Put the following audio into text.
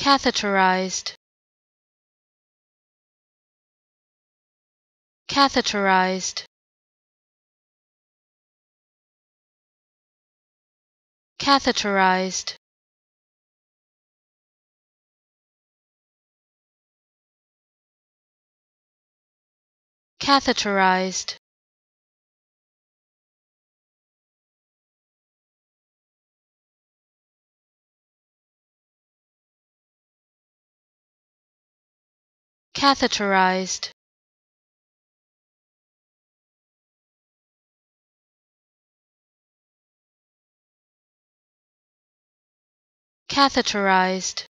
Catheterized. Catheterized. Catheterized. Catheterized. Catheterized. Catheterized.